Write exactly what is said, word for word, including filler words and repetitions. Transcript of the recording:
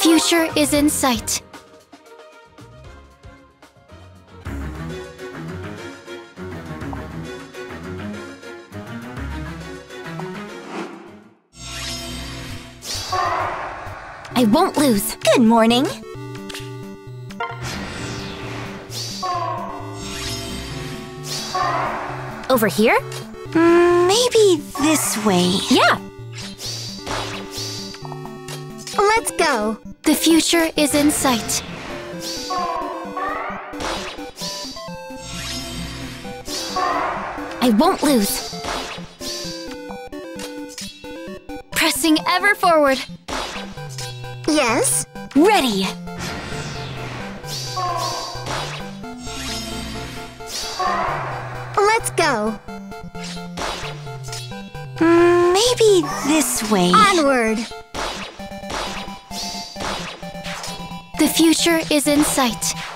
future is in sight. I won't lose. Good morning. Over here? Mm, maybe this way. Yeah. Let's go. The future is in sight. I won't lose. Pressing ever forward. Yes. Ready. Let's go. Mm, maybe this way. Onward. The future is in sight.